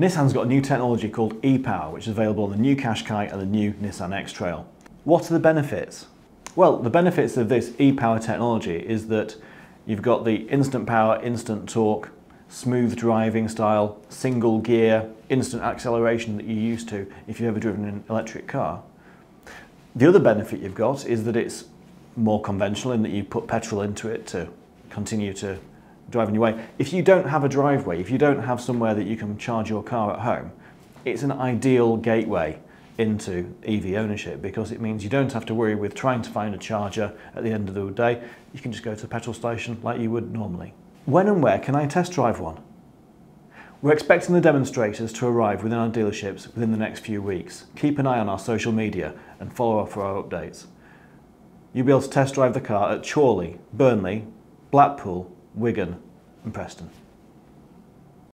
Nissan's got a new technology called e-POWER, which is available on the new Qashqai and the new Nissan X-Trail. What are the benefits? Well, the benefits of this e-POWER technology is that you've got the instant power, instant torque, smooth driving style, single gear, instant acceleration that you're used to if you've ever driven an electric car. The other benefit you've got is that it's more conventional in that you put petrol into it to continue to drive on your way. If you don't have a driveway, if you don't have somewhere that you can charge your car at home, it's an ideal gateway into EV ownership because it means you don't have to worry with trying to find a charger at the end of the day. You can just go to a petrol station like you would normally. When and where can I test drive one? We're expecting the demonstrators to arrive within our dealerships within the next few weeks. Keep an eye on our social media and follow up for our updates. You'll be able to test drive the car at Chorley, Burnley, Blackpool, Wigan and Preston.